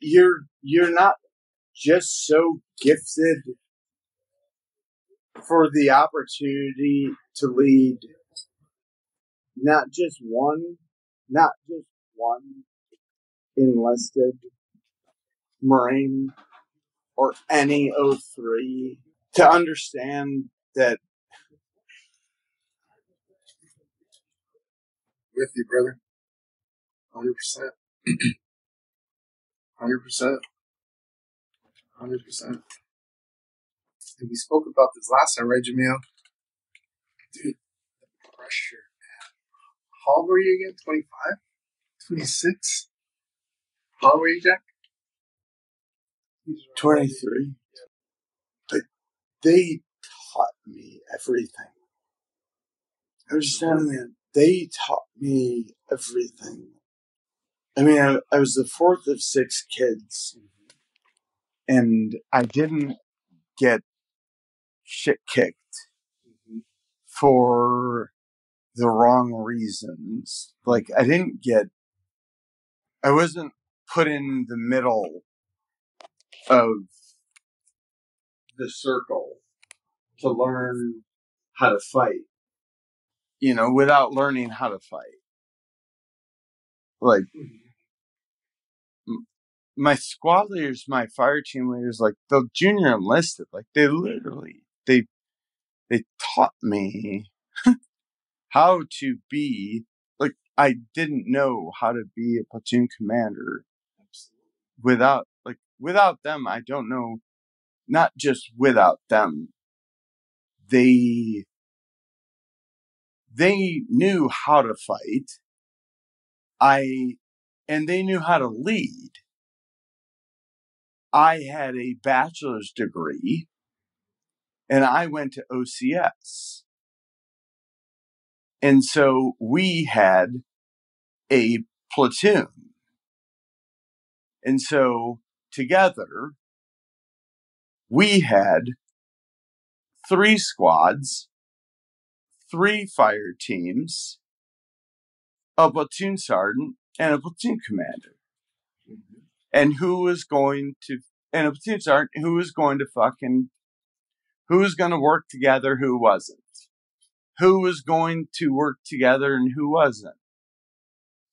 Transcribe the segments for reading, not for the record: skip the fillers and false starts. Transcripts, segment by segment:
you're not just so gifted for the opportunity to lead not just one enlisted Marine or any O3 to understand that. With you, brother. 100%. 100%. 100%. And we spoke about this last time, right, Jameel? Dude, the pressure, man. How old were you again? 25? 26? How old were you, Jack? 23. Yeah. But they taught me everything. I was just down there. They taught me everything. I mean, I was the fourth of six kids. Mm-hmm. And I didn't get shit kicked for the wrong reasons. Like, I wasn't put in the middle of the circle to learn how to fight, you know, without learning how to fight. Like, my squad leaders, my fire team leaders, like, the junior enlisted, like, they literally, they taught me how to be, like, I didn't know how to be a platoon commander. Absolutely. Without them, I don't know, not just without them, they knew how to fight. And they knew how to lead. I had a bachelor's degree and I went to OCS. And so we had a platoon. And so together, we had 3 squads, 3 fire teams, a platoon sergeant, and a platoon commander. Mm-hmm. And a platoon sergeant who was going to work together, who wasn't. Who was going to work together and who wasn't.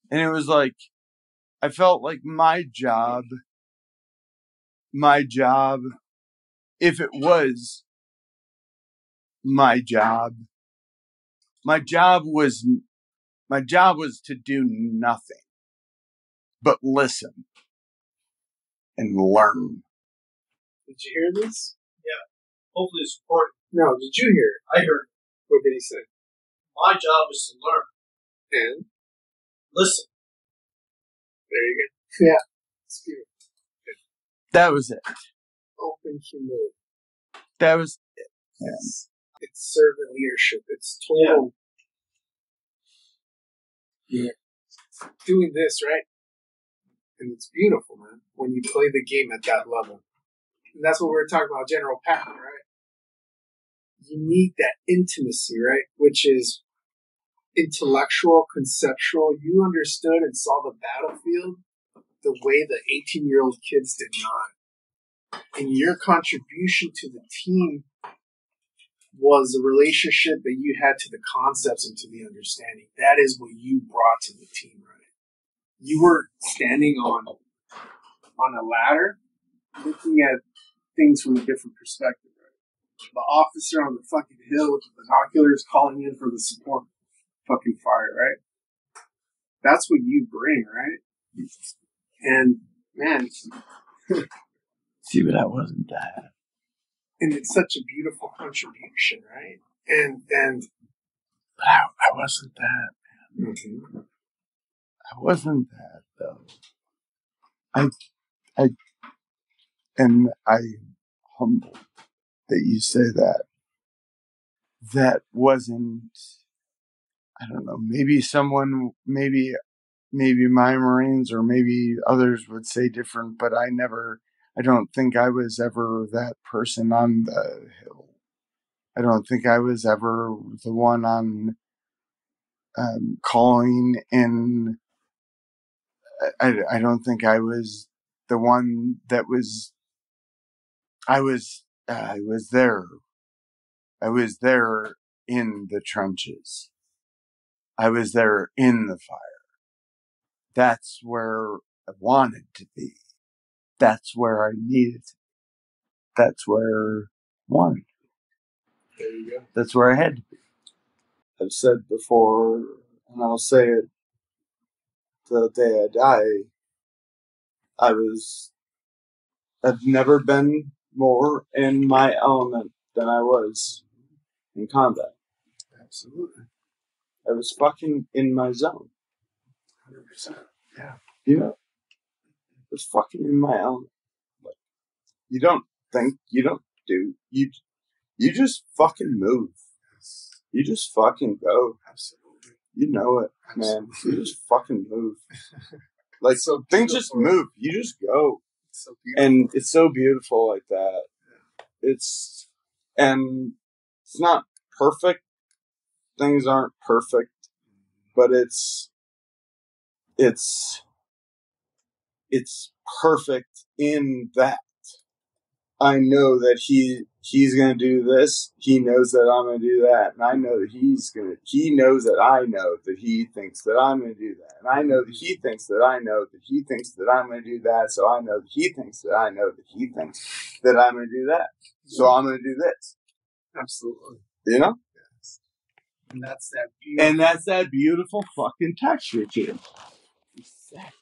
And it was like, I felt like my job, if it was my job was to do nothing but listen and learn. Did you hear this? Yeah. Hopefully it's important. No, did you hear it? I heard. What did he say? My job is to learn. And? Listen. There you go. Yeah. It's beautiful. That was it. Open humility. That was it. Yes. It's servant leadership. It's total. Yeah. Doing this, right? And it's beautiful, man, when you play the game at that level. And that's what we were talking about, General Patton, right? You need that intimacy, right? Which is intellectual, conceptual. You understood and saw the battlefield the way the 18-year-old kids did not. And your contribution to the team was the relationship that you had to the concepts and to the understanding. That is what you brought to the team, right? You were standing on a ladder, looking at things from a different perspective, right? The officer on the fucking hill with the binoculars calling in for the support fucking fire, right? That's what you bring, right? And, man. See, but I wasn't that. And it's such a beautiful contribution, right? But I wasn't that, man. Mm-hmm. I wasn't that, though. I'm humbled that you say that. That wasn't, I don't know, maybe my Marines or maybe others would say different, but I don't think I was ever that person on the hill. I don't think I was ever the one on calling in. I don't think I was the one that was, I was there in the trenches. I was there in the fire. That's where I wanted to be. That's where I needed to be. That's where I wanted to be. There you go. That's where I had to be. I've said before, and I'll say it till the day I die, I've never been more in my element than I was in combat. Absolutely. I was fucking in my zone. 100%. Yeah. You know, I was fucking in my element. Like, you don't think, you don't do, you just fucking move. You just fucking go. Absolutely. You know it, man. Absolutely. You just fucking move. Like, so things just move. You just go. It's so beautiful. And it's so beautiful like that. Yeah. It's not perfect. Things aren't perfect, but it's perfect in that I know that he's going to do this. He knows that I'm going to do that. And I know that he knows that I know that he thinks that I'm going to do that. And I know that he thinks that I know that he thinks that I'm going to do that. So I know that he thinks that I know that he thinks that I'm going to do that. So I'm going to do this. Absolutely. You know? Yes. And that's that beautiful. And that's that beautiful fucking texture, kid. Exactly.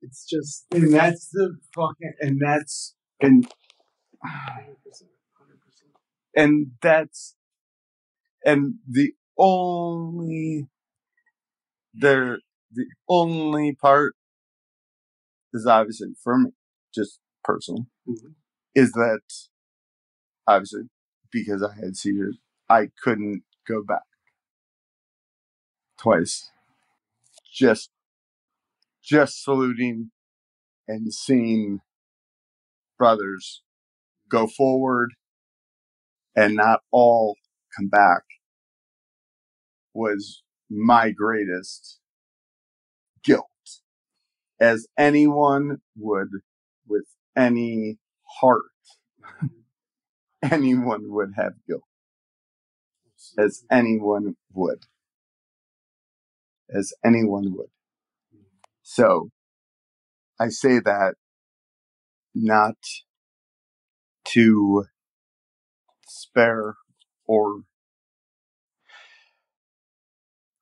It's just, and that's the fucking, and that's, and 100%, 100%. And that's, and the only part is obviously for me, just personal, mm-hmm. is that obviously because I had seizures, I couldn't go back twice. Just saluting and seeing brothers go forward and not all come back was my greatest guilt, as anyone would with any heart. Anyone would have guilt, as anyone would. As anyone would. So I say that not to spare or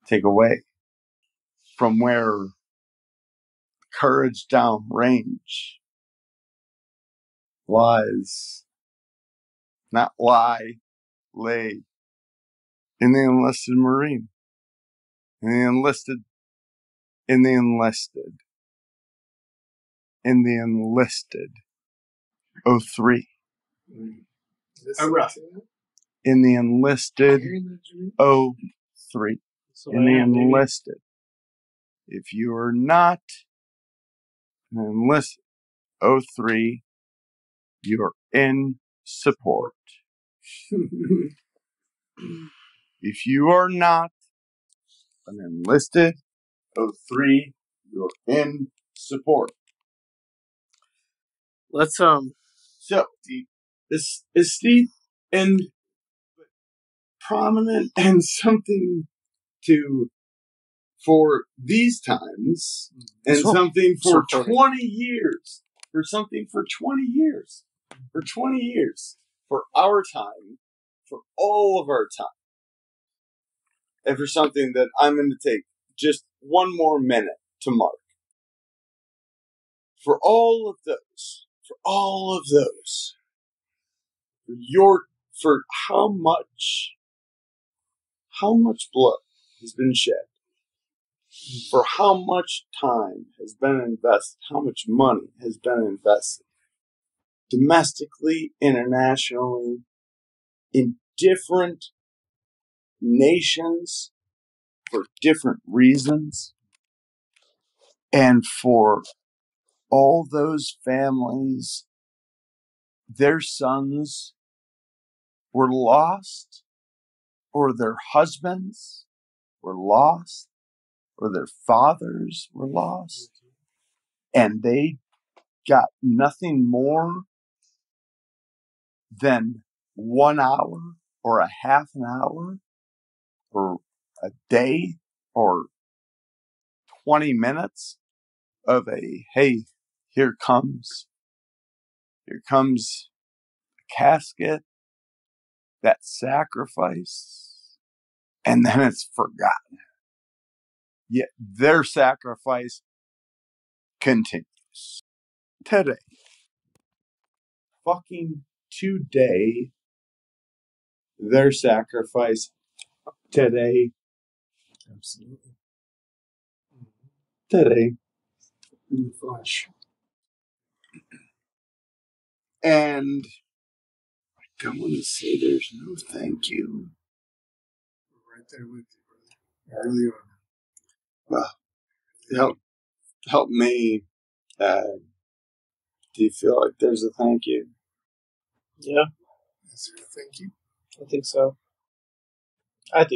take away from where courage downrange lies, not lay in the enlisted Marine, in the enlisted 03. In the enlisted 03. In the enlisted. If you are not an enlisted 03, you are in support. If you are not an enlisted 03, you're in support. Let's so this is deep and prominent and something to for these times and something for 20 years. For something for 20 years. For 20 years. For our time. For all of our time. And for something that I'm gonna take just one more minute to mark. For all of those, for how much blood has been shed, for how much time has been invested, how much money has been invested, domestically, internationally, in different nations, for different reasons, and for all those families, their sons were lost, or their husbands were lost, or their fathers were lost, And they got nothing more than 1 hour or a half an hour or a day or 20 minutes of a, hey, here comes a casket, that sacrifice, and then it's forgotten. Yet their sacrifice continues. Today. Fucking today. Their sacrifice today. Absolutely. Today. In the flesh. And I don't want to say there's no thank you. We're right there with you, brother. Really are. Well, help me. Do you feel like there's a thank you? Yeah. Is there a thank you? I think so. A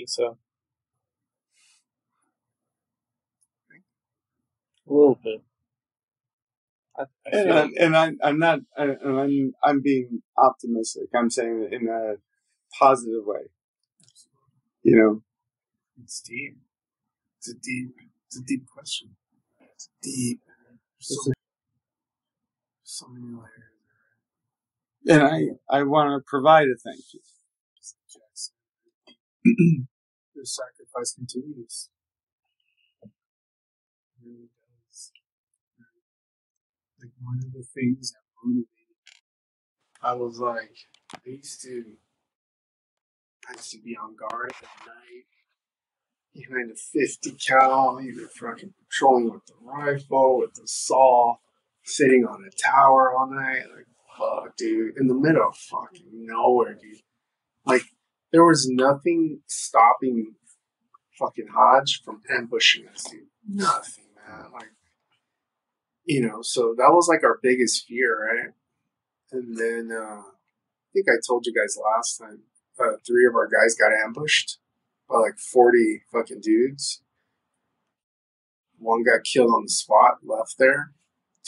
little bit. I'm being optimistic. I'm saying it in a positive way. Absolutely. You know, it's deep. It's a deep question. It's deep. So many layers. And I want to provide a thank you. Your sacrifice continues. It really does. Like one of the things that motivated me, I was like, I used to be on guard at night. You had a 50 cal, you were fucking patrolling with the rifle, with the saw, sitting on a tower all night. Like, fuck, dude. In the middle of fucking nowhere, dude. Like, there was nothing stopping fucking Hodge from ambushing us, dude. Nothing, man. Like, you know, so that was like our biggest fear, right? And then, I think I told you guys last time, 3 of our guys got ambushed. By like 40 fucking dudes. One got killed on the spot, left there.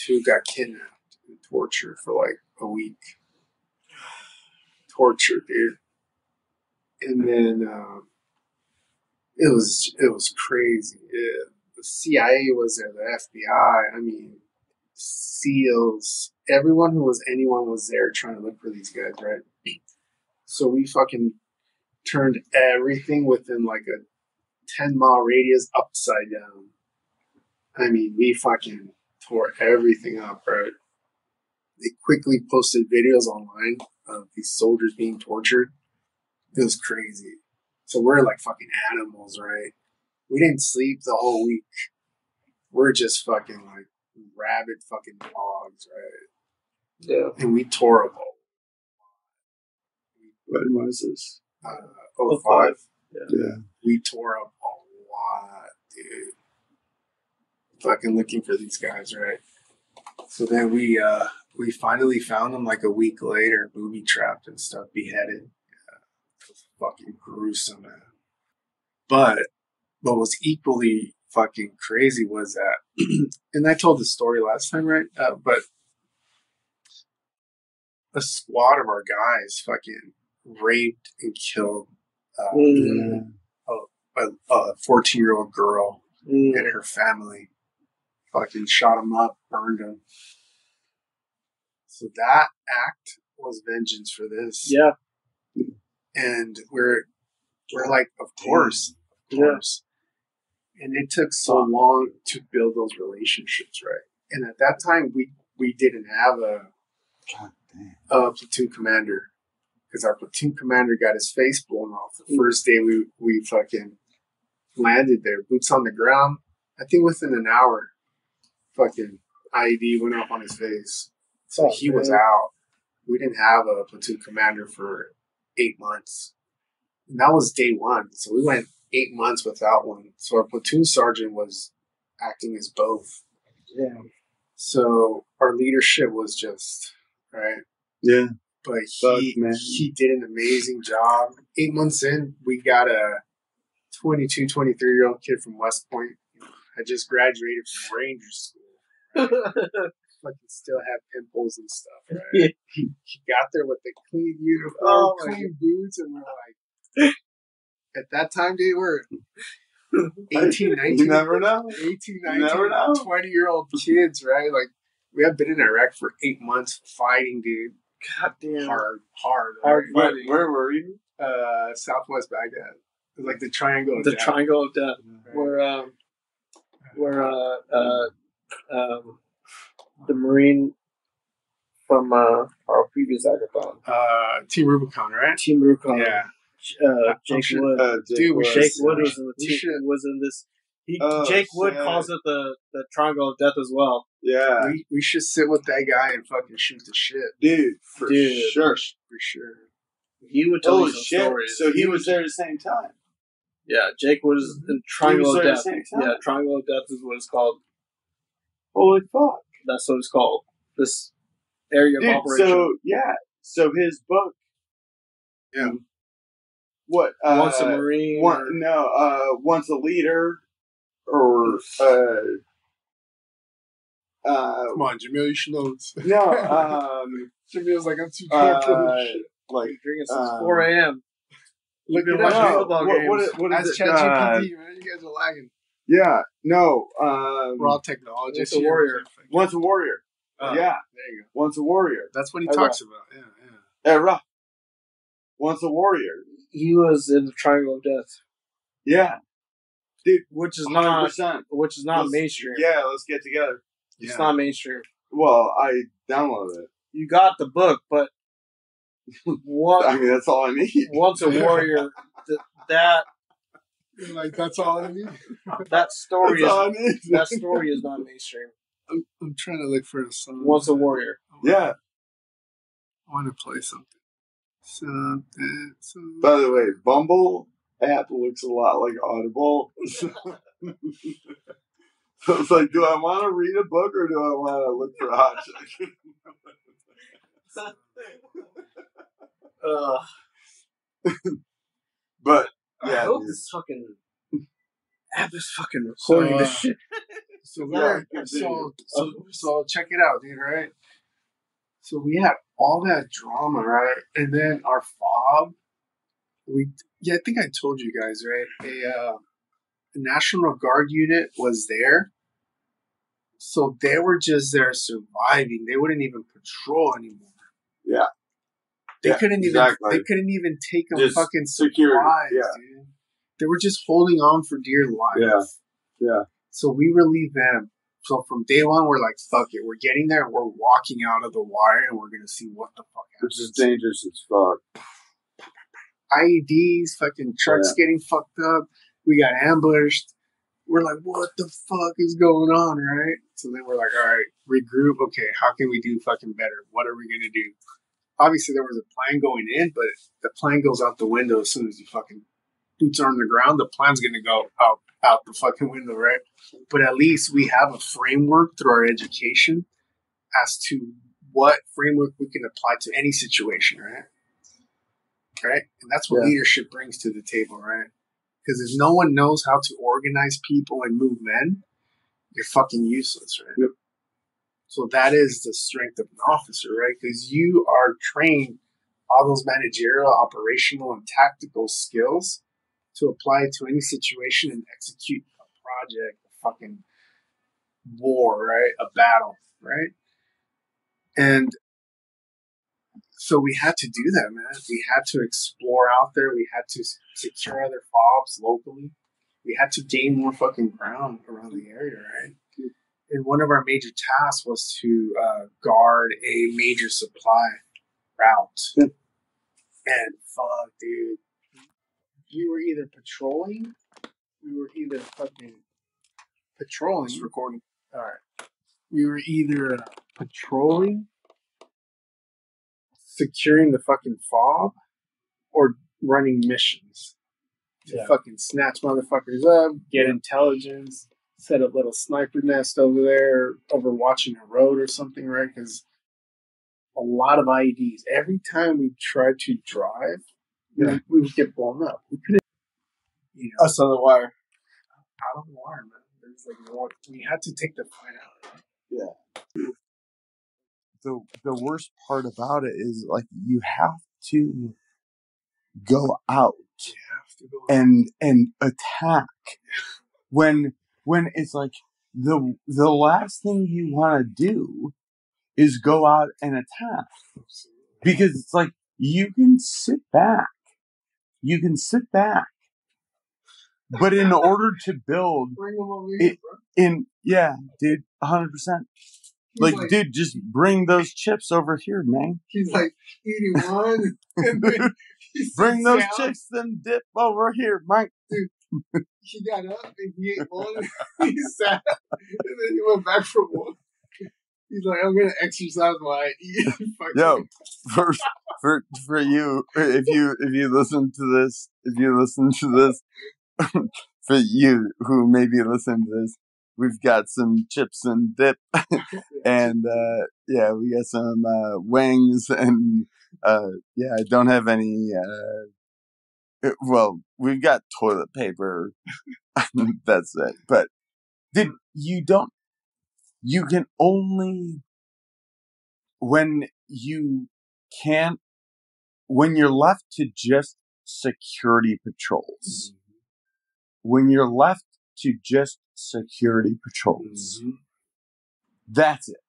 2 got kidnapped and tortured for like a week. Torture, dude. And then it was crazy. The CIA was there, the FBI. I mean, SEALs. Anyone was there trying to look for these guys, right? So we fucking turned everything within like a 10-mile radius upside down. I mean, we fucking tore everything up, right? They quickly posted videos online of these soldiers being tortured. It was crazy. So we're like fucking animals, right? We didn't sleep the whole week. We're just fucking like rabid fucking dogs, right? Yeah. And we tore up. What was this? 05. Yeah. We tore up a lot, dude. Fucking looking for these guys, right? So then we finally found them like a week later, booby trapped and stuff, beheaded. Yeah. It was fucking gruesome, man. But what was equally fucking crazy was that, and I told the story last time, right? But a squad of our guys fucking raped and killed a 14-year-old girl and her family. Fucking shot them up, burned them. So that act was vengeance for this. Yeah. And we're like, of course. Yeah. And it took so long to build those relationships, right? And at that time, we didn't have a platoon commander. Because our platoon commander got his face blown off the first day we fucking landed there. Boots on the ground. I think within an hour, fucking IED went off on his face. So he was out. We didn't have a platoon commander for 8 months. And that was day one. So we went 8 months without one. So our platoon sergeant was acting as both. Yeah. So our leadership was just, right? Yeah. But he did an amazing job. 8 months in, we got a 22, 23-year-old kid from West Point. I just graduated from Ranger School. Fucking still have pimples and stuff, right? Yeah. He got there with the clean uniform, clean boots, and we're like, at that time they were 18, 19. You never know. 18, 19, 20-year-old kids, right? Like, we have been in Iraq for 8 months fighting, dude. Goddamn. Hard fighting. Where were you? Southwest Baghdad. It was like the Triangle of Death. The Triangle of Death. Right. Where the Marine from our previous hackathon. Team Rubicon, right? Team Rubicon. Yeah. Jake Wood. Jake Wood was in this. Jake Wood calls it the Triangle of Death as well. Yeah. We should sit with that guy and fucking shoot the shit. Dude, for sure. He would tell you some stories. So he was there at the same time. Yeah, Jake was in Triangle of Death. At the same time. Yeah, Triangle of Death is what it's called. Holy fuck. That's what it's called. This area of operation. So, yeah. So his book. Yeah. What? Once a Marine. Once a Leader. Or, come on, Jameel, you should know. Jameel's like, I'm too drunk for this shit. Like, drinking since 4 a.m. Look at watching football games. What is it? ChatGPT, man. You guys are lagging. Yeah, no. We're all technologists. Once a Warrior. Once a Warrior. Yeah. There you go. Once a Warrior. That's what he talks about. Yeah, yeah. Rough. Once a Warrior. He was in the Triangle of Death. Yeah. Dude, which is not mainstream. Yeah, let's get together. Yeah. It's not mainstream. Well, I downloaded it. You got the book, but what? I mean, that's all I need. Once a Warrior, that like that's all I need. That story is not mainstream. I'm trying to look for a song. Once a Warrior. I want to play something. Something. By the way, Bumble app looks a lot like Audible. So it's like, do I want to read a book or do I want to look for a hot chick? But yeah, I hope this fucking app is fucking recording this shit. So check it out, dude. Right. So we had all that drama, right, and then our FOB. I think I told you guys, right? A National Guard unit was there. So they were just there surviving. They wouldn't even patrol anymore. Yeah. They couldn't even take a just fucking surprise, dude. They were just holding on for dear life. Yeah. Yeah. So we relieved them. So from day one, we're like, fuck it. We're getting there. We're walking out of the wire and we're going to see what the fuck happens. Which is dangerous as fuck. IEDs, fucking trucks getting fucked up. We got ambushed. We're like, what the fuck is going on, right? So then we're like, all right, regroup. Okay, how can we do fucking better? What are we going to do? Obviously, there was a plan going in, but the plan goes out the window as soon as you fucking boots are on the ground. The plan's going to go out the fucking window, right? But at least we have a framework through our education as to what framework we can apply to any situation, right? Right? And that's what leadership brings to the table, right? Because if no one knows how to organize people and move men, you're fucking useless, right? Yep. So that is the strength of an officer, right? Because you are trained all those managerial, operational, and tactical skills to apply to any situation and execute a project, a fucking war, right? A battle, right? And so we had to do that, man. We had to explore out there. We had to secure other FOBs locally. We had to gain more fucking ground around the area, right? And one of our major tasks was to guard a major supply route. And fuck, dude. We were either patrolling, securing the fucking FOB, or running missions to fucking snatch motherfuckers up, get intelligence, set up little sniper nest over there, overwatching a road or something, right? Because a lot of IEDs. Every time we tried to drive, we would get blown up. We couldn't. Us on the wire. Out of the wire, man. It was like, we had to take the fight out. Yeah. The worst part about it is, like, you have to go out and attack when it's like the last thing you want to do is go out and attack, because it's like you can sit back, but in order to build it, in yeah, dude, 100%. Like, dude, just bring those chips over here, man. He's like, 81. And then bring those chips, then dip over here, Mike. Dude, he got up and he ate one. He sat. And then he went back for one. He's like, I'm going to exercise while I eat. Yo, for you, if you listen to this, for you who maybe listen to this, we've got some chips and dip, and yeah, we got some wings, and yeah, I don't have any. Well, we've got toilet paper. That's it. But dude, you don't. You can only when you're left to just security patrols. Mm-hmm. When you're left to just security patrols. Mm-hmm. That's it.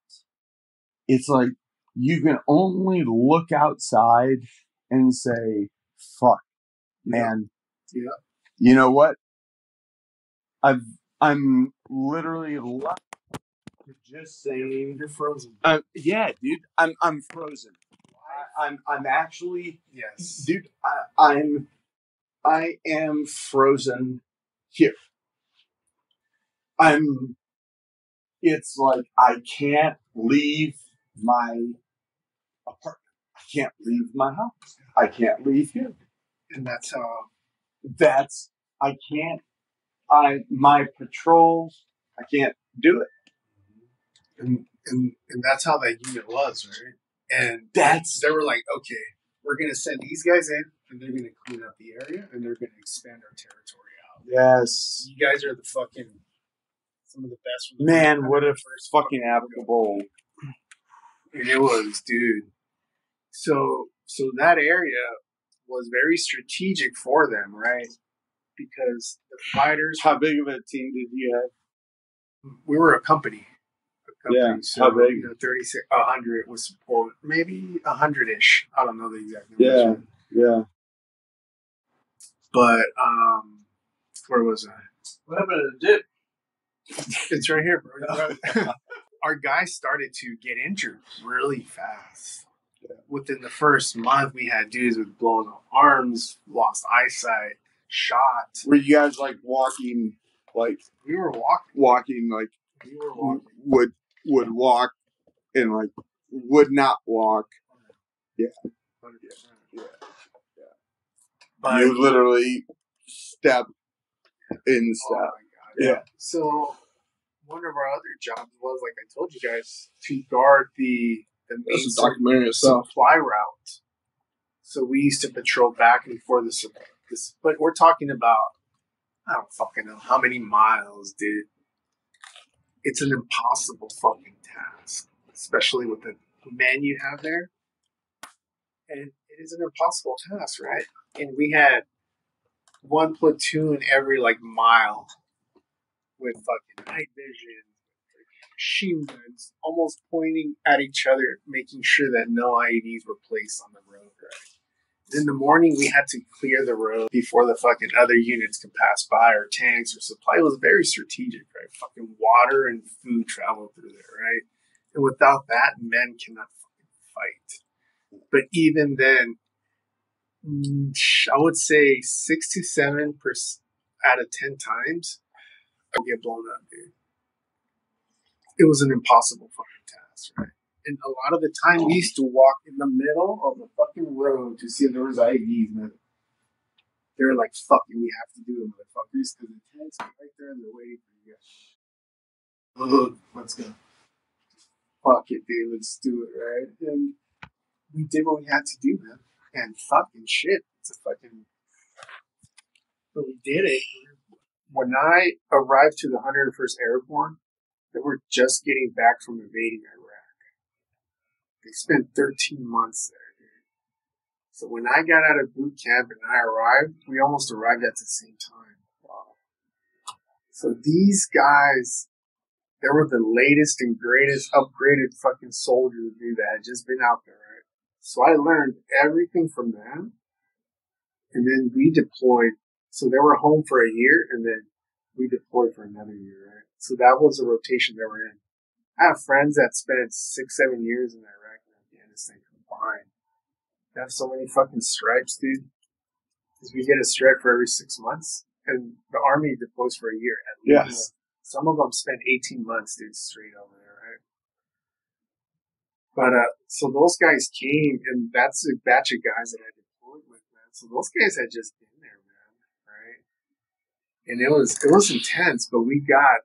It's like you can only look outside and say, fuck, man. Yeah. You know what? I'm literally left to just saying you're frozen. Yeah, dude. I'm frozen. I'm actually, yes. Dude, I am frozen here. It's like I can't leave my apartment. I can't leave my house. I can't leave here. And that's how. I can't. My patrols. I can't do it. And that's how that unit was, right? And they were like, okay, we're gonna send these guys in, and they're gonna clean up the area, and they're gonna expand our territory out. Yes. You guys are the fucking. Some of the best. Man, what a first fucking applicable. And it was, dude. So that area was very strategic for them, right? Because the fighters. How big of a team did you have? We were a company. Yeah. So, how big? 36, 100 with support, maybe 100-ish. I don't know the exact number. Yeah. Yeah. But where was I? What happened to the dip? It's right here, bro. Our guys started to get injured really fast. Yeah. Within the first month, we had dudes with blown arms, lost eyesight, shot. Were you guys like walking? Like we were walking like we were walking. Would walk and like would not walk. Yeah, 100%. Yeah. But you literally step in step. Oh, yeah. So one of our other jobs was, like I told you guys, to guard the main supply route. So we used to patrol back and forth but we're talking about, I don't fucking know how many miles, dude. It's an impossible fucking task, especially with the men you have there. And it is an impossible task, right? And we had one platoon every like mile. With fucking night vision, machine guns, almost pointing at each other, making sure that no IEDs were placed on the road, right? In the morning, we had to clear the road before the fucking other units could pass by, or tanks, or supply. It was very strategic, right? Fucking water and food travel through there, right? And without that, men cannot fucking fight. But even then, I would say 6 to 7% out of 10 times, get blown up, dude. It was an impossible fucking task, right? And a lot of the time, we used to walk in the middle of the fucking road to see if there was IEDs, man. They were like, "Fuck it, we have to do it, motherfuckers," because the tanks are right there and they're waiting for you guys. Ugh, let's go. Fuck it, dude. Let's do it, right? And we did what we had to do, man. And fucking shit, but we did it. When I arrived to the 101st Airborne, that were just getting back from invading Iraq. They spent 13 months there, dude. So when I got out of boot camp and I arrived, we almost arrived at the same time. Wow. So these guys, they were the latest and greatest upgraded fucking soldiers, dude, that had just been out there, right? So I learned everything from them. And then we deployed. So they were home for a year, and then we deployed for another year, right? So that was the rotation they were in. I have friends that spent 6-7 years in Iraq and Afghanistan combined. They have so many fucking stripes, dude. Because we get a stripe for every 6 months, and the Army deploys for a year at least. Yes. Some of them spent 18 months, dude, straight over there, right? But, so those guys came, and that's a batch of guys that I deployed with, man. So those guys had just been there, man, right? And it was intense, but we got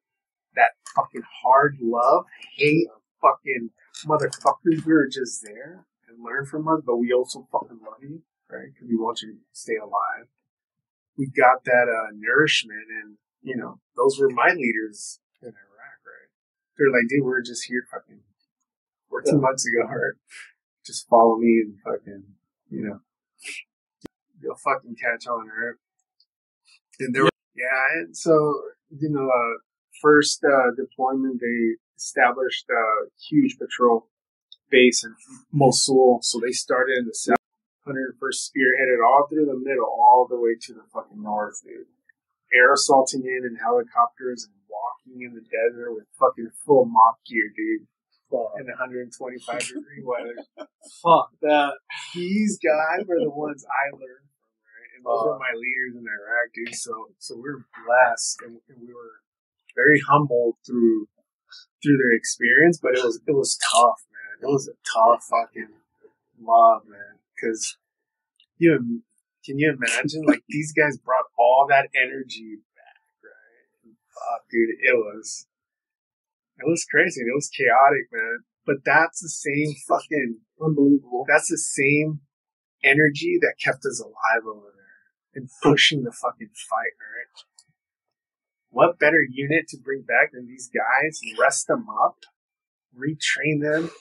that fucking hard love, hate, fucking motherfuckers. We were just there and learn from us, but we also fucking love you, right? Because we want you to stay alive. We got that nourishment, and, you know, those were my leaders in Iraq, right? They're like, dude, we're just here fucking 14 months ago, right? Just follow me and fucking, you know, you'll fucking catch on, right? And there were, and so, you know, first deployment, they established a huge patrol base in Mosul. So they started in the south, 101st spearheaded all through the middle, all the way to the fucking north, dude. Air assaulting in helicopters and walking in the desert with fucking full mop gear, dude. In 125 degree weather. Fuck that. These guys were the ones I learned from, right? And those were my leaders in Iraq, dude. So we were blessed, and we were very humbled through their experience, but it was tough, man. It was a tough fucking mob, man. Because can you imagine? Like, these guys brought all that energy back, right? Fuck, dude, it was crazy. It was chaotic, man. But that's the same fucking unbelievable. That's the same energy that kept us alive over there and pushing the fucking fight, right? What better unit to bring back than these guys, rest them up, retrain them?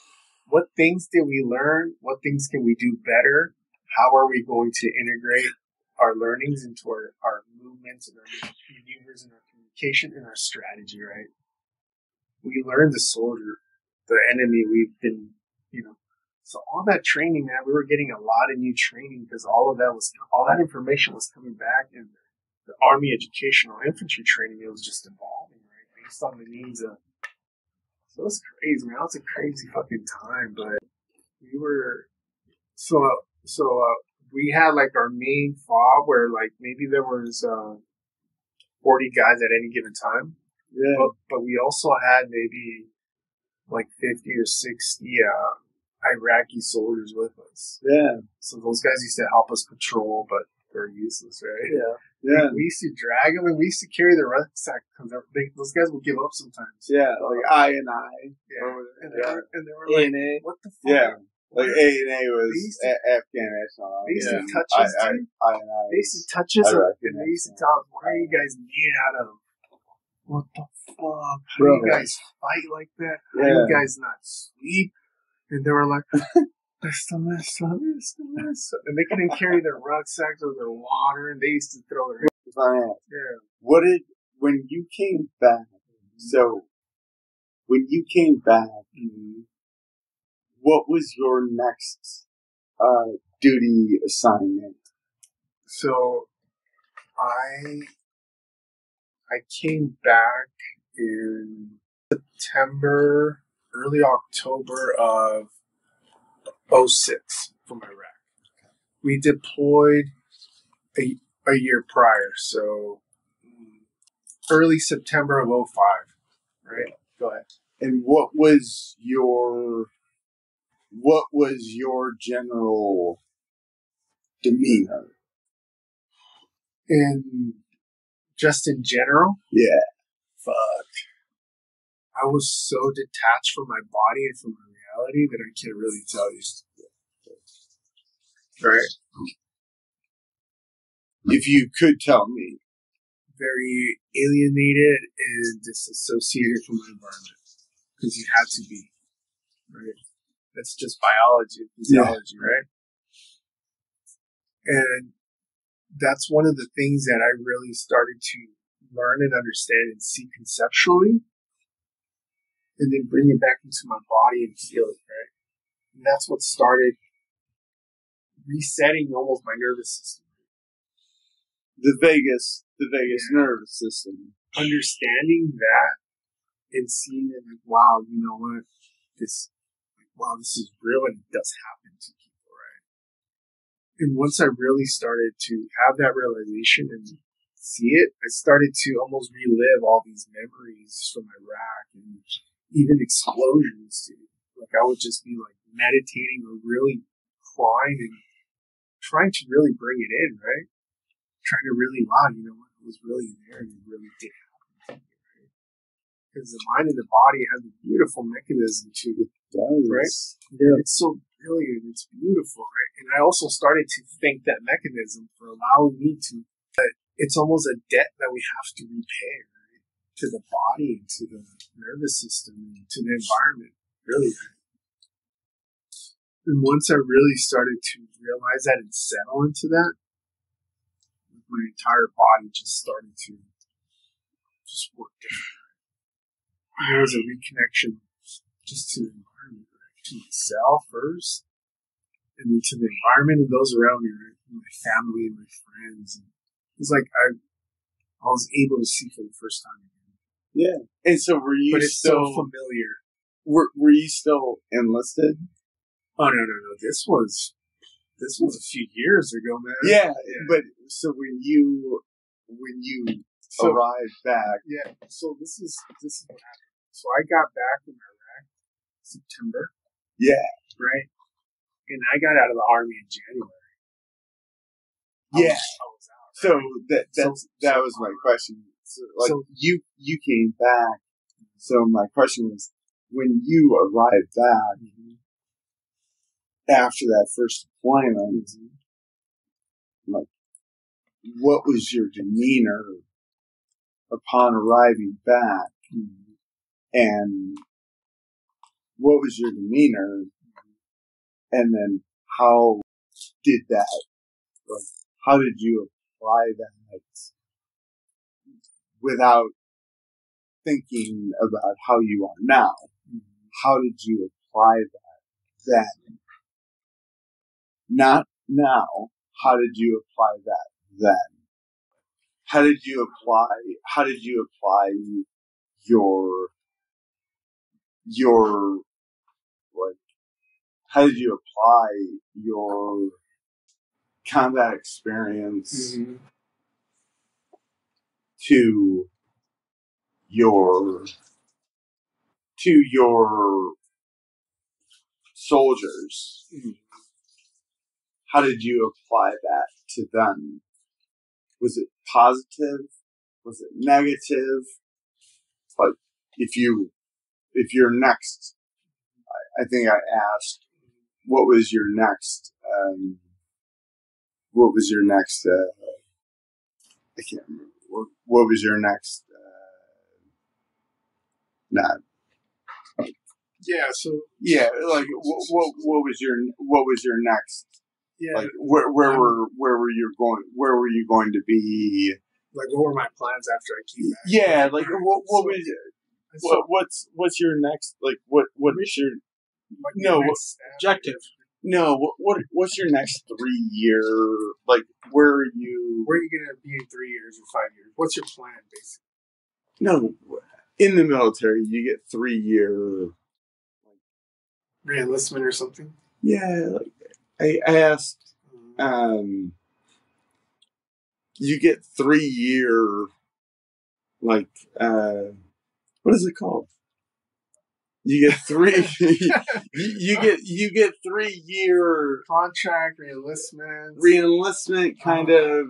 What things did we learn? What things can we do better? How are we going to integrate our learnings into our movements and our maneuvers and our communication and our strategy, right? We learned the soldier, the enemy we've been, you know. So all that training, man, we were getting a lot of new training because all that information was coming back, and the Army educational infantry training, it was just evolving, right? Based on the needs of. So it was crazy, man. It was a crazy fucking time, but we were. So we had like our main fob where like maybe there was 40 guys at any given time. Yeah. But we also had maybe like 50 or 60 Iraqi soldiers with us. Yeah. So those guys used to help us patrol, but they're useless, right? Yeah. Yeah, we used to drag them, and we used to carry their rucksack because those guys would give up sometimes. Yeah, like I. Yeah. And they were like, A&A. What the fuck? Yeah, like A&A was Afghan National. They used to touch us. They used to touch us, and they used to tell us, "Why are you guys made out of? What the fuck? How do you guys fight like that? How do you guys not sleep?" And they were like. And they couldn't carry their rucksacks or their water, and they used to throw their hands. Yeah. When you came back, mm-hmm. What was your next duty assignment? So, I came back in September, early October of 2006 from Iraq. We deployed a year prior, so early September of 2005. Right? Go ahead. And what was your general demeanor? And just in general? Yeah. Fuck. I was so detached from my body and from my that I can't really tell you. Right? If you could tell me. Very alienated and disassociated from my environment. because you have to be, right? That's just biology and physiology, right? And that's one of the things that I really started to learn and understand and see conceptually, and then bring it back into my body and feel it, right? And that's what started resetting almost my nervous system. The vagus nervous system. Understanding that and seeing it like, wow, you know what? This is real and it does happen to people, right? And once I really started to have that realization and see it, I started to almost relive all these memories from Iraq and even explosions too. Like I would just be like meditating or really crying and trying to really bring it in, right? Trying to really, wow, you know what? It was really there and it really did happen to me, right? Because the mind and the body has a beautiful mechanism to it, right? Yeah. It's so brilliant. It's beautiful, right? And I also started to thank that mechanism for allowing me to, it's almost a debt that we have to repay, right? To the body, to the nervous system, and to the environment, really. And once I really started to realize that and settle into that, my entire body just started to just work different. There was a reconnection just to the environment, right? To myself first, and then to the environment and those around me, right? My family and my friends, and it's like I was able to see for the first time again. Yeah. And so were you so familiar. Were you still enlisted? Oh, no. This was a few years ago, man. Yeah. But so when you arrived back. Yeah. So this is what happened. So I got back from Iraq in September. Yeah. Right? And I got out of the Army in January. I was out. So that was my question. So, like, you came back. So my question was, when you arrived back after that first deployment, like, what was your demeanor upon arriving back, and what was your demeanor, and then how did that? Like, how did you? Why that without thinking about how you are now? How did you apply that then? Not now. How did you apply that then? How did you apply your like? How did you apply your combat experience to your soldiers? How did you apply that to them? Was it positive? Was it negative? Like if you're next, I think I asked, what was your next? What was your next? I can't remember. What was your next? What was your next? Yeah. Like where were you going? Where were you going to be? Like what were my plans after I came back? Yeah. Like what's your next? Like what's your objective? No, what's your next 3 year? Like, where are you going to be in 3 years or 5 years? What's your plan, basically? No, in the military, you get 3 year reenlistment or something. Yeah, like I asked, you get 3 year, like, what is it called? You get 3 year contract reenlistment kind of.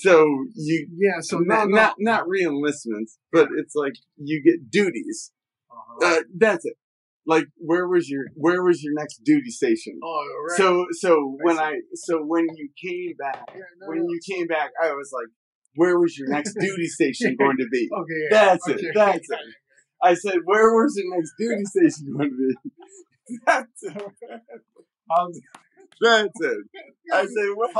Yeah. So not reenlistments, but it's like you get duties. That's it. Like where was your next duty station? Oh, right. So when you came back, I was like, where was your next duty station going to be? Okay, yeah. That's it. I said, where was the next duty station going to be? That's it. That's it. I said, where?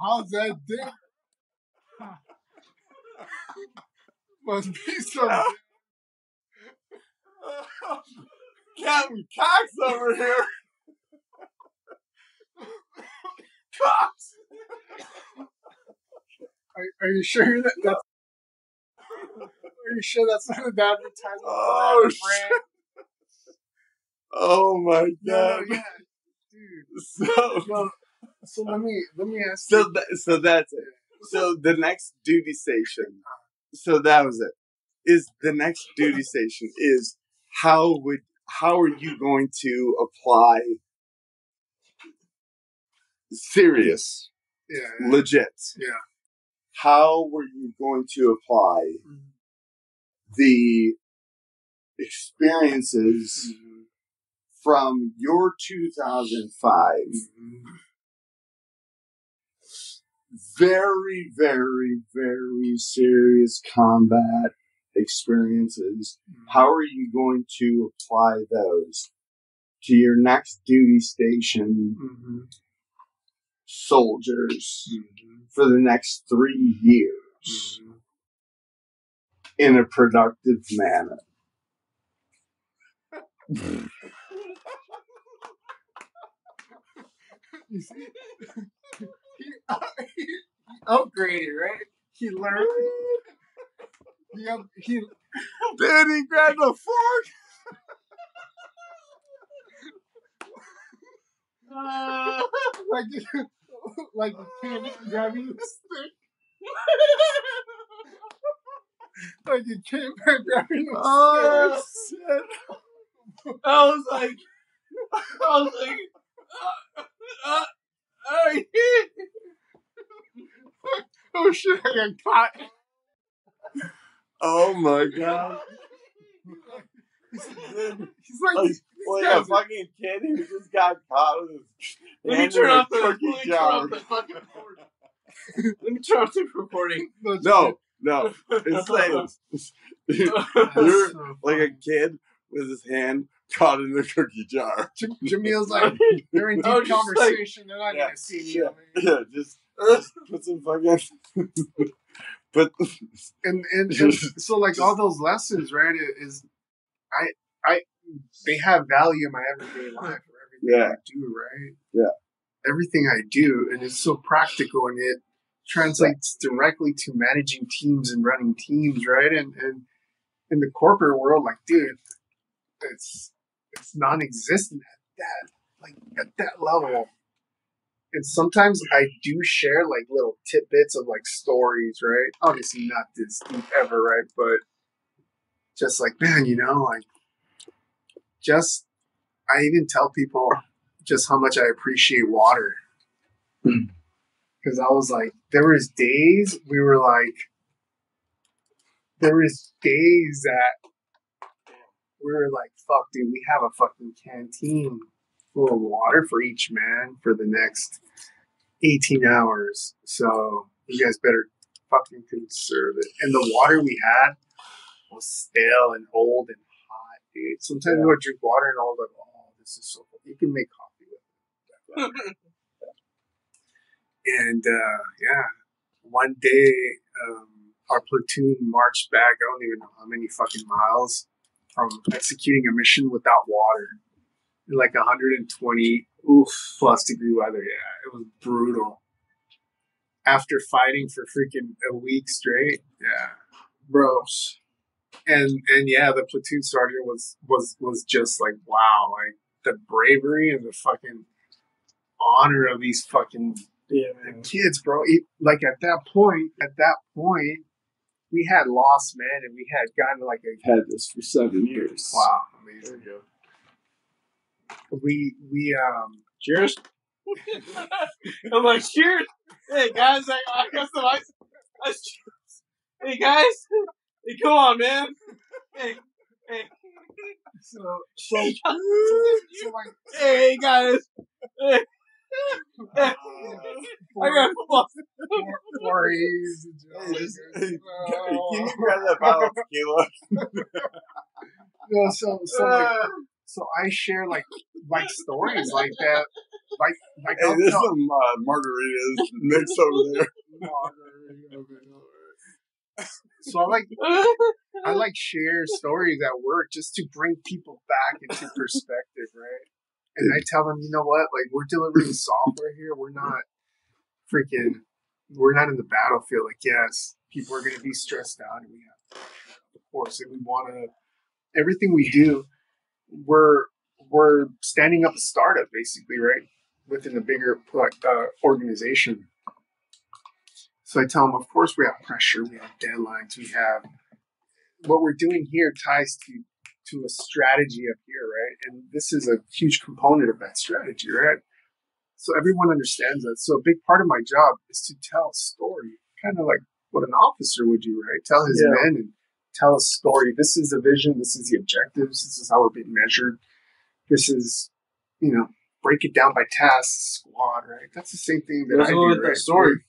How's that dick? Must be something. Captain Cox over here. Cox! Are you sure that that's... Are you sure that's not an advertisement? Oh, shit. Oh, my God. Yeah, dude. So let me ask you. So that's it. So the next duty station. So that was it. Is the next duty station is how are you going to apply serious, legit? Yeah. How were you going to apply the experiences from your 2005? Very, very, very serious combat experiences. How are you going to apply those to your next duty station soldiers for the next 3 years in a productive manner? You see? He upgraded, right? He learned. Then he grabbed a fork. Like you can't grab you a stick. Like you can't grab you a stick. Oh shit! I was like. Oh shit, I got caught. Oh my God. He's like a fucking kid who just got caught with his. Let me turn off the recording. No. It's like you're like a kid with his hand caught in the cookie jar. Jameel's like, they're in deep conversation. They're not going to see you. Yeah, just put some fucking... So, like, all those lessons, right, is... They have value in my everyday life for everything I do, right? Yeah. Everything I do, and it's so practical, and it translates directly to managing teams and running teams, right? And in the corporate world, like, dude... It's non-existent at that level. And sometimes I do share like little tidbits of like stories, right? Obviously not this deep ever, right? But just like, man, you know, like I even tell people just how much I appreciate water. Because I was like, there was days that we were like, fuck, dude, we have a fucking canteen full of water for each man for the next 18 hours. So you guys better fucking conserve it. And the water we had was stale and old and hot, dude. Sometimes we would drink water and all like, oh, this is so cool. You can make coffee with it. And, one day our platoon marched back, I don't even know how many fucking miles, from executing a mission without water in like 120 plus degree weather. Yeah, it was brutal. After fighting for freaking a week straight, bros. And the platoon sergeant was just like, wow, like the bravery and the fucking honor of these fucking kids, bro. Like at that point. We had lost men, and we had gotten like had this for 7 years. Wow, amazing! There you go. We cheers. I'm like cheers. Hey guys, I got some ice. Hey guys, hey, come on, man. Hey. So hey guys, I got flustered. Worries. Can you grab that bottle of tequila? No, so I share like stories like that. Like hey, there's some margaritas mixed over there. So I share stories at work just to bring people back into perspective, right? And I tell them, you know what? Like, we're delivering software here. We're not in the battlefield. Like, yes, people are going to be stressed out, and we have, of course, and we want to. Everything we do, we're standing up a startup, basically, right, within a bigger organization. So I tell them, of course, we have pressure, we have deadlines, we have what we're doing here ties to a strategy up here, right? And this is a huge component of that strategy, right? So everyone understands that. So a big part of my job is to tell a story, kind of like what an officer would do, right? Tell his men and tell a story. This is the vision. This is the objectives. This is how we're being measured. This is, you know, break it down by task, squad, right? That's the same thing that I do, right? That story.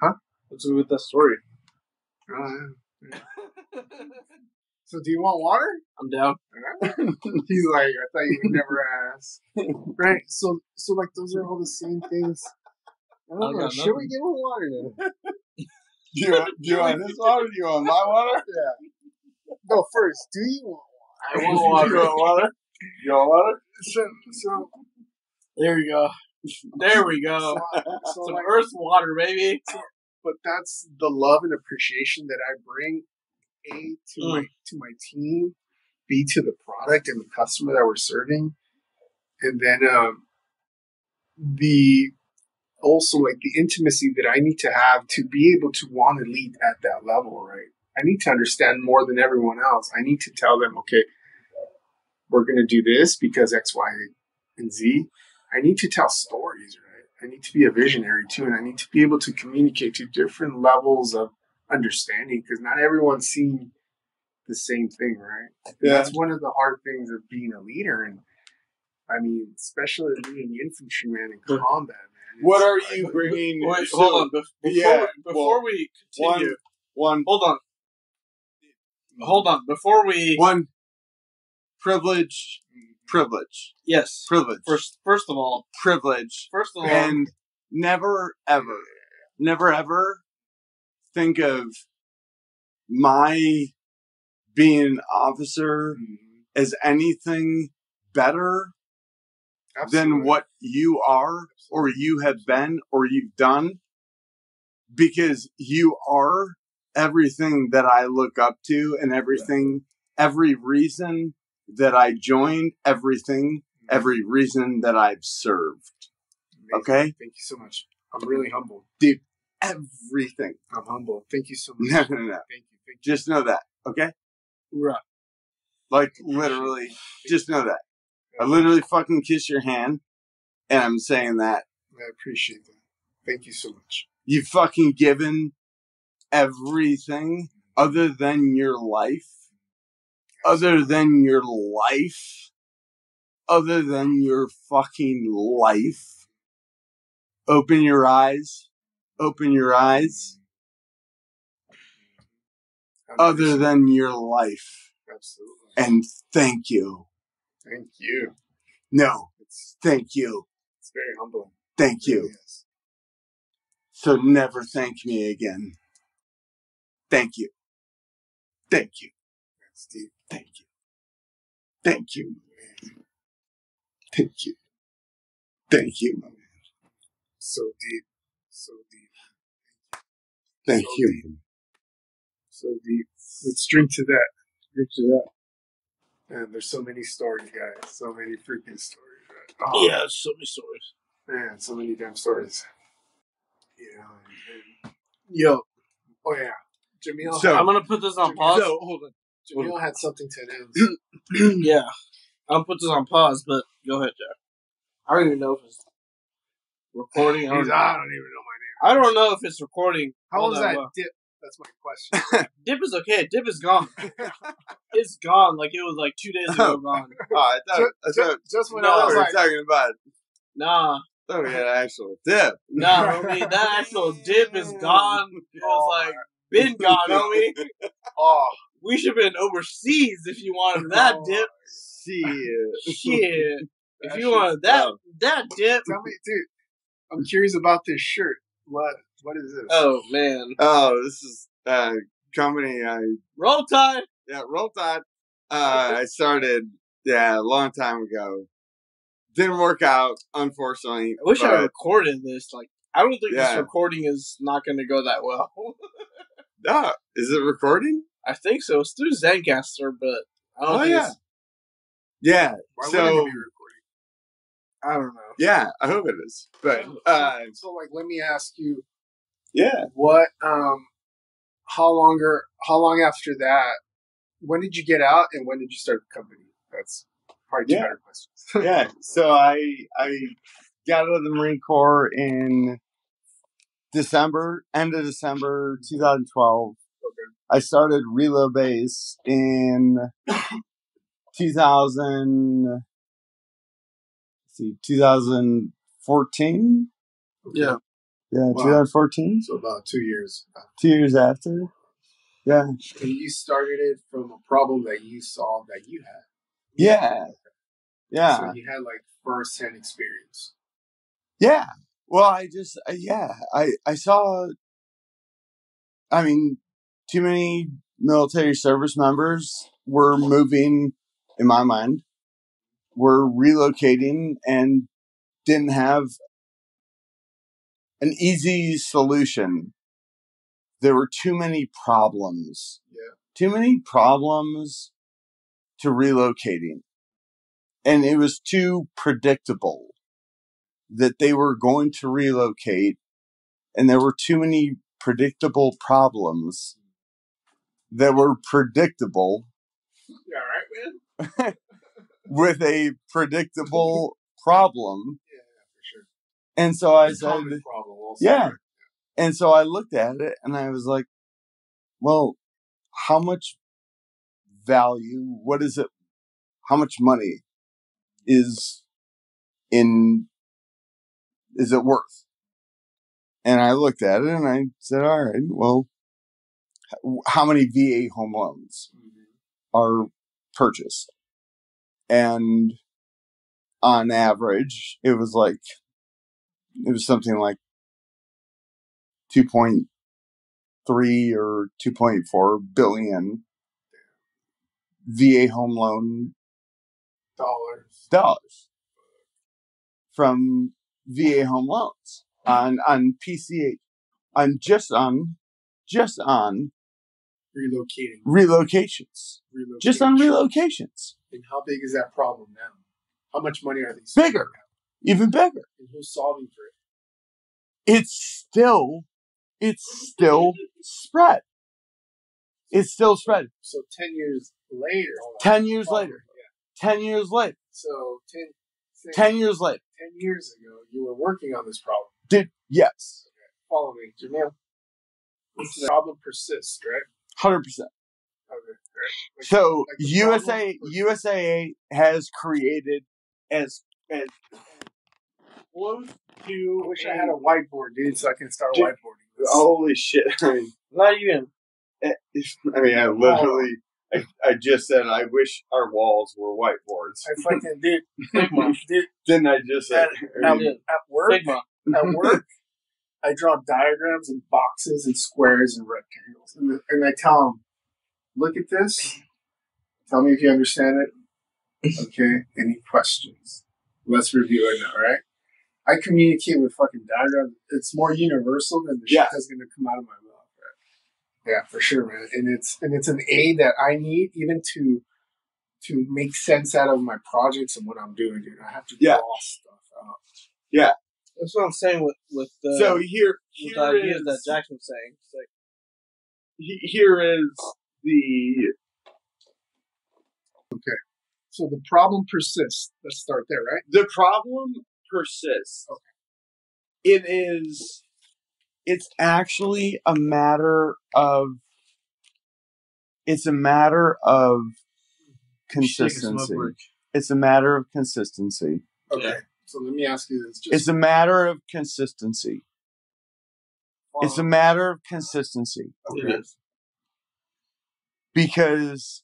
Huh? What's with that story? Yeah. So do you want water? I'm down. He's like, I thought you would never ask. Right? So like those are all the same things. I don't know. Should we give him water then? do you want this water? Do you want my water? Yeah. No, first, do you want water? I want water. You want water? You want water? So there we go. There we go. So some earth water, baby. But that's the love and appreciation that I bring, A, to my team, B, to the product and the customer that we're serving, and then the intimacy that I need to have to be able to want to lead at that level, right? I need to understand more than everyone else. I need to tell them, okay, we're going to do this because X, Y, and Z. I need to tell stories, right? I need to be a visionary too, and I need to be able to communicate to different levels of understanding because not everyone's seeing the same thing, right? Yeah. That's one of the hard things of being a leader, and I mean, especially being an infantryman in combat, man. What are you bringing? Wait, hold on. Before we continue, hold on. Before we privilege. Privilege. Yes. Privilege. First of all. Privilege. First of all. And never ever think of my being an officer as anything better than what you are or you have been or you've done, because you are everything that I look up to and everything, every reason that I joined, every reason that I've served. Amazing. Okay? Thank you so much. I'm really humbled. Dude, everything. I'm humbled. Thank you so much. No. Thank you. Just know that, okay? Right. Like, literally, just know that. I literally fucking kiss your hand, and I'm saying that. I appreciate that. Thank you so much. You've fucking given everything other than your life. Other than your life, other than your fucking life, open your eyes, other than your life. Absolutely. And thank you. Thank you. No, thank you. It's very humbling. Thank you. Really is. So never thank me again. Thank you. Thank you. That's deep. Thank you. Thank you, my man. So deep. Thank you. So deep. Let's drink to that. Man, there's so many stories, guys. So many freaking stories. Right? Oh, yeah, so many stories. Man, so many damn stories. Yeah. And yo. Oh, yeah. Jameel. So, I'm going to put this on pause. No, hold on. Jameel had something to announce. Yeah. I'll put this on pause, but go ahead, Jack. I don't even know if it's recording. I don't even know my name. I don't know if it's recording. How was that? That's my question. Dip is okay. Dip is gone. It's gone. Like it was like 2 days ago gone. Oh, I thought when I was like, talking about. Nah. I thought we had an actual dip. Nah, homie. That actual dip is gone. It was like been gone, homie. Oh, we should have been overseas if you wanted that dip. Shit. Shit. If you wanted that dip. Tell me, dude. I'm curious about this shirt. What is this? Oh, man. Oh, this is a company I... Roll Tide! Yeah, Roll Tide. I started, a long time ago. Didn't work out, unfortunately. I wish I recorded this. Like, I don't think this recording is not going to go that well. No. Is it recording? I think so. It's through Zencaster, but I don't think it's... Yeah. Why wouldn't it be recording? I don't know. Yeah, I hope it is. But let me ask you. Yeah. What? How long after that? When did you get out, and when did you start the company? That's probably two better questions. Yeah. So I got out of the Marine Corps in December, end of December 2012. Okay. I started Reload Base in 2014. Okay. Yeah. Yeah, wow. 2014. So about 2 years. 2 years after. Yeah. And you started it from a problem that you solved that you had. Yeah. Yeah. So you had like first-hand experience. Yeah. Well, I saw, I mean, too many military service members were moving, in my mind, were relocating and didn't have an easy solution. There were too many problems. Yeah. Too many problems to relocating. And it was too predictable that they were going to relocate. And there were too many predictable problems that were predictable. You all right, man? With a predictable problem. Yeah, for sure. And so I said, yeah. And so I looked at it and I was like, well, how much value, what is it? How much money is it worth? And I looked at it and I said, all right, well, how many VA home loans are purchased? And on average, it was something like 2.3 or 2.4 billion VA home loan dollars from VA home loans on PCA, on relocations. Just on relocations. And how big is that problem now? How much money are these? Bigger. Even bigger. And who's solving for it? It's still spread. It's still spread. So 10 years later. 10 years later. So 10 years ago, you were working on this problem. Yes. Okay. Follow me, Jameel. This problem persists, right? 100%. Okay. Like, so USAA has created as close to. I wish I had a whiteboard, dude, so I can start whiteboarding. Holy shit! Not even. I mean, I literally. I just said I wish our walls were whiteboards. I fucking did. Didn't I just say at work? I draw diagrams and boxes and squares and rectangles, and I tell them. Look at this. Tell me if you understand it. Okay. Any questions? Let's review it now, right? I communicate with fucking diagrams. It's more universal than the shit that's going to come out of my mouth, right? Yeah, for sure, man. And it's an aid that I need even to make sense out of my projects and what I'm doing, dude. I have to draw stuff out. Yeah. That's what I'm saying with the ideas that Jack was saying. It's like, here is... Okay, so the problem persists. Let's start there, right? The problem persists. Okay. It is It's actually a matter of consistency. It's a matter of consistency. Okay. So let me ask you this. It's a matter of consistency. It's a matter of consistency. Okay. Because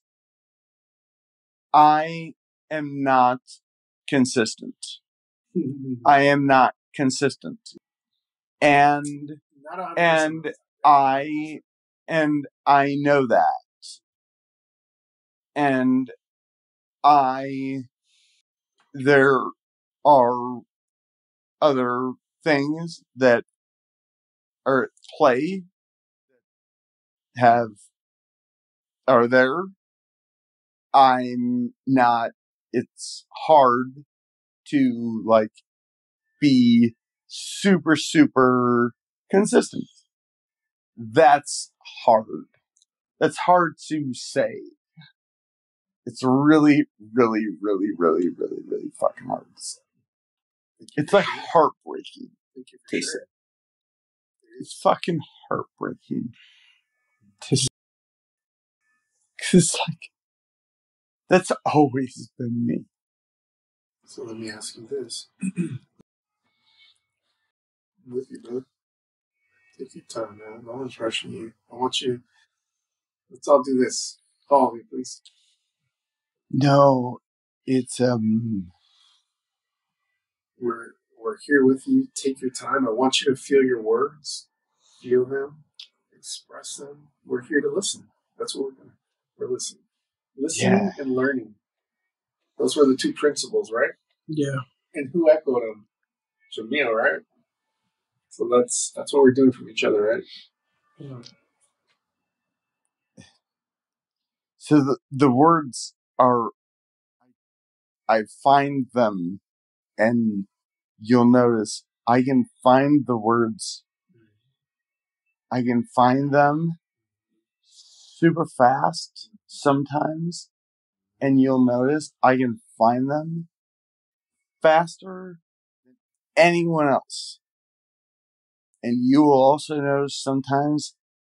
I am not consistent. I am not consistent. And I know that. And there are other things that are at play are there. I'm not, it's hard to like be super, super consistent. That's hard. That's hard to say. It's really, really, really, really, really, really fucking hard to say. It's like heartbreaking to say. It's fucking heartbreaking to say. 'Cause it's like, that's always been me. So let me ask you this. I'm with you, bud. Take your time, man. No one's rushing you. I want you. Let's all do this. Follow me, please. No, it's we're here with you. Take your time. I want you to feel your words, feel them, express them. We're here to listen. That's what we're doing. We're listening. Listening and learning. Those were the two principles, right? Yeah. And who echoed them? Jameel, right? So that's what we're doing from each other, right? Yeah. So the words are, I find them, and you'll notice I can find the words. I can find them super fast sometimes, and you'll notice I can find them faster than anyone else. And you will also notice sometimes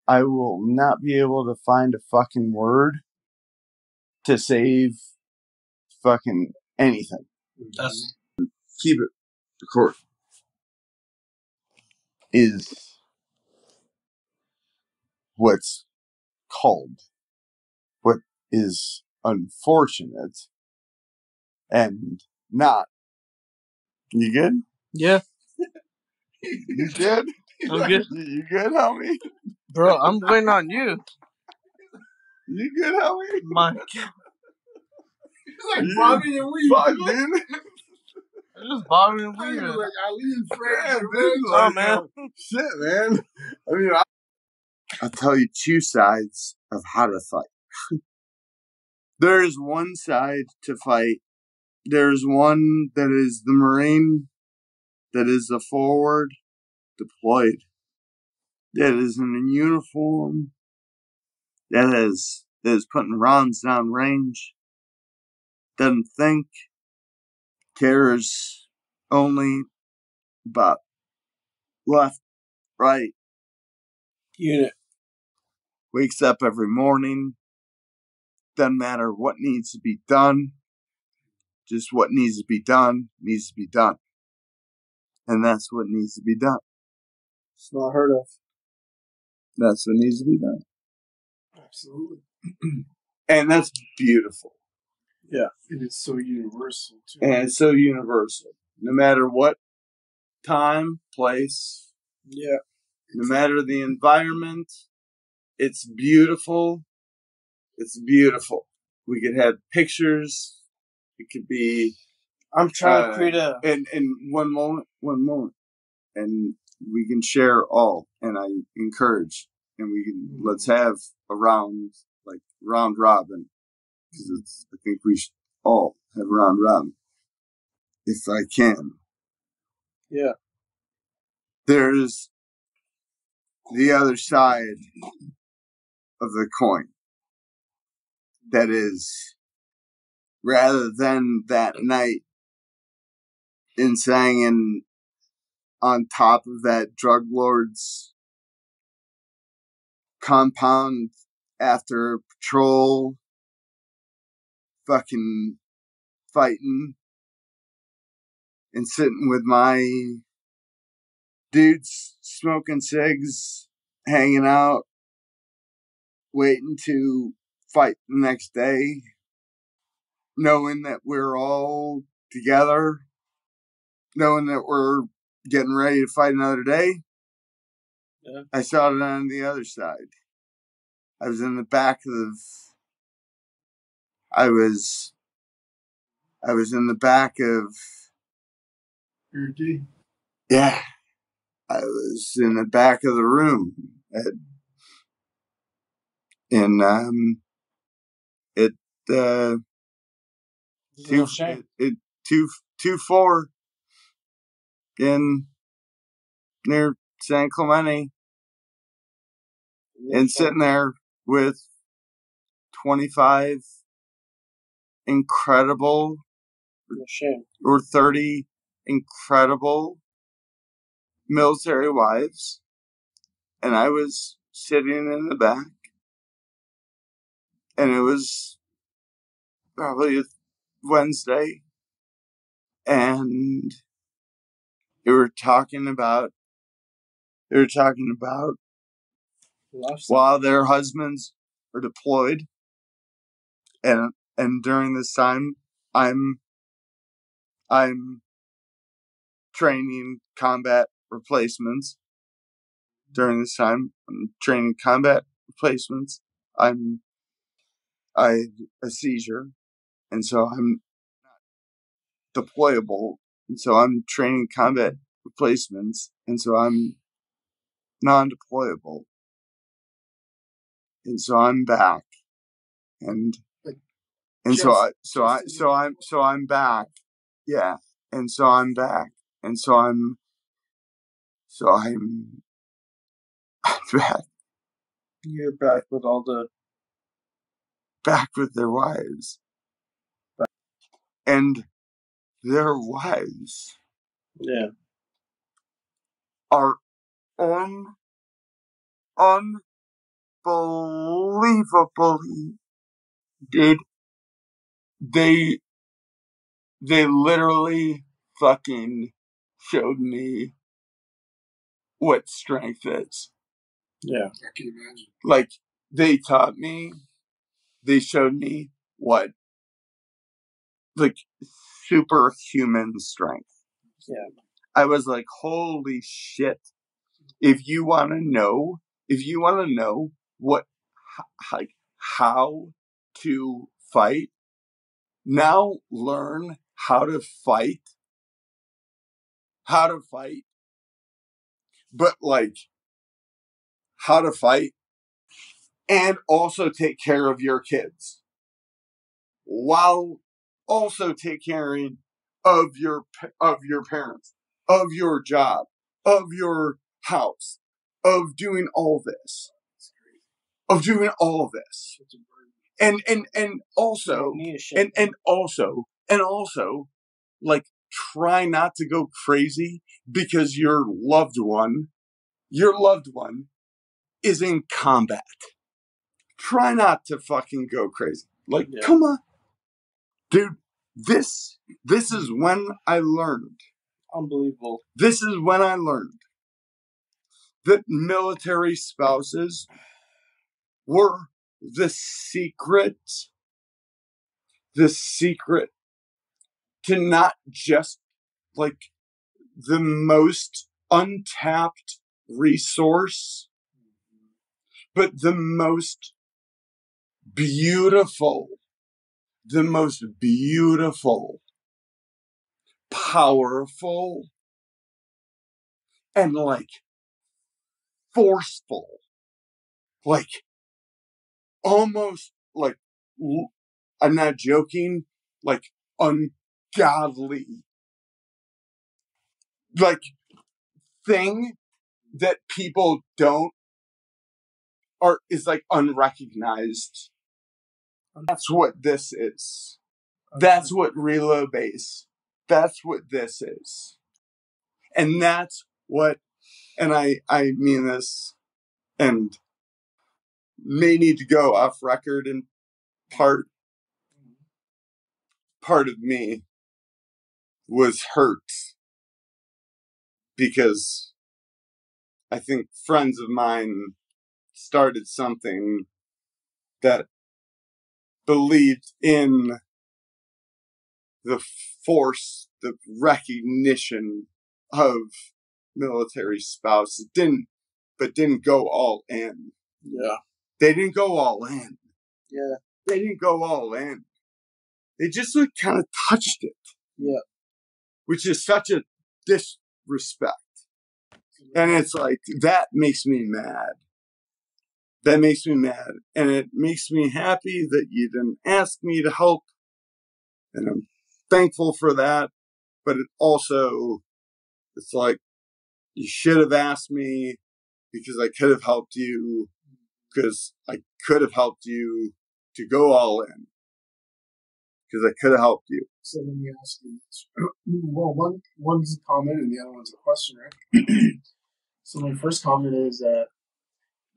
I will not be able to find a fucking word to save fucking anything. That's... Keep it recorded. Is what's called. What is unfortunate and not. You good? Yeah. You good? I'm good. You good, homie? Bro, I'm waiting on you. You good, homie? My God. He's like bobbing and weaving. I'm just bobbing and weaving. Like, I leave friends. Oh, man. Shit, man. I mean, I'll tell you two sides of how to fight. There's one side to fight. There's one that is the Marine. That is the forward deployed. That is in uniform. That is putting rounds down range. Doesn't think. Cares only about left, right. Unit. Wakes up every morning. Doesn't matter what needs to be done. Just what needs to be done needs to be done. And that's what needs to be done. It's not heard of. That's what needs to be done. Absolutely. And that's beautiful. Yeah. And it's so universal, too. And it's so universal. No matter what time, place. Yeah. No matter the environment. It's beautiful. It's beautiful. We could have pictures. It could be... I'm trying to create a... And one moment. And we can share all. And I encourage. And we can... Mm-hmm. Let's have a round robin. Because I think we should all have round robin. If I can. Yeah. There's the other side of the coin. That is... Rather than that night... And sang on top of that drug lord's compound after patrol, fucking fighting and sitting with my dudes, smoking cigs, hanging out, waiting to fight the next day, knowing that we're all together, knowing that we're getting ready to fight another day. Yeah. I saw it on the other side. I was in the back of... I was in the back of... RD. Yeah. I was in the back of the room at 2-4 in near San Clemente, and sitting there with 25 incredible or 30 incredible military wives, and I was sitting in the back, and it was probably a Wednesday, and they were talking about while their husbands are deployed, and during this time I'm training combat replacements. During this time, I'm training combat replacements. I had a seizure, and so I'm not deployable. And so I'm training combat replacements, and so I'm non-deployable. And so I'm back, and so I'm back. You're back with all the... Back with their wives. Back. And their wives... Yeah. Are unbelievably... Dude. They literally fucking showed me what strength is. Yeah. I can imagine. Like, they taught me, they showed me what, like, superhuman strength. Yeah. I was like, holy shit. If you want to know what, like, how to fight, now learn how to fight, but like how to fight and also take care of your kids while also taking care of your parents, of your job, of your house, of doing all this. And also, like, try not to go crazy because your loved one is in combat. Try not to fucking go crazy. Like, yeah. Come on. Dude, this is when I learned. Unbelievable. This is when I learned that military spouses were the secret to not just, like, the most untapped resource, but the most beautiful, powerful, and, like, forceful, like, almost, like, I'm not joking, like, ungodly, like, thing that people don't, or is, like, unrecognized. That's what this is. That's what Reload Base. That's what this is. And that's what, and I mean this, and may need to go off record, and part of me was hurt because I think friends of mine started something that believed in the force, the recognition of military spouse. It didn't, but didn't go all in. Yeah. They didn't go all in. Yeah. They didn't go all in. They just like kind of touched it. Yeah. Which is such a disrespect. And it's like, that makes me mad. That makes me mad. And it makes me happy that you didn't ask me to help. And I'm thankful for that. But it also, it's like, you should have asked me because I could have helped you. Because I could have helped you to go all in. Because I could have helped you. So let me ask you this. Well, one's a comment and the other one's a question, right? So my first comment is that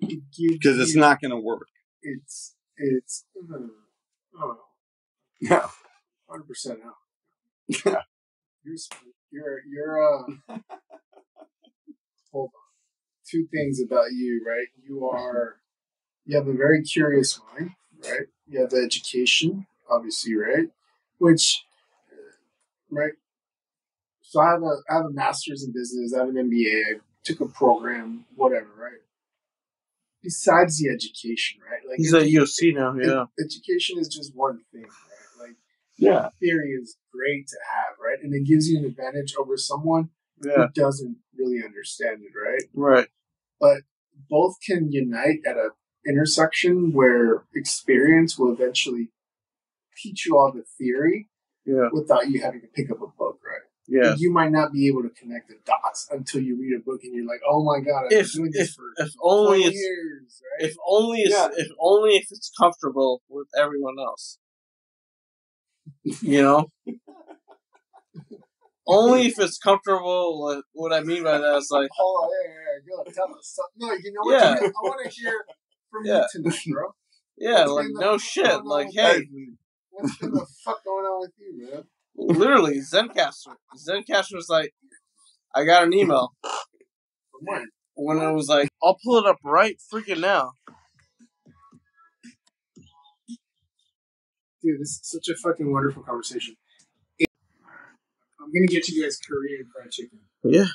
because it's not going to work. It's oh yeah, 100% out. Yeah, you're hold on. Two things about you, right? You have a very curious mind, right? You have the education, obviously, right? Which, right? So I have a master's in business. I have an MBA. I took a program, whatever, right? Besides the education, right? Like he's at USC now, yeah. Education is just one thing, right? Like, yeah, theory is great to have, right? And it gives you an advantage over someone who doesn't really understand it, right? Right. But both can unite at an intersection where experience will eventually teach you all the theory without you having to pick up a book, right? Yeah, and you might not be able to connect the dots until you read a book and you're like, "Oh my god, I've been doing this for 20 years." Right? If only it's comfortable with everyone else, you know. Only if it's comfortable. Like, what I mean by that is like, "Oh, yeah, tell us something." No, you know what? Yeah. I want to hear from you tonight, bro. Yeah, what's like no shit. Like, hey, what's the fuck going on with you, man? Literally, Zencaster was like, I got an email. When I was like, I'll pull it up right freaking now. Dude, this is such a fucking wonderful conversation. I'm going to get you guys Korean fried chicken. Yeah.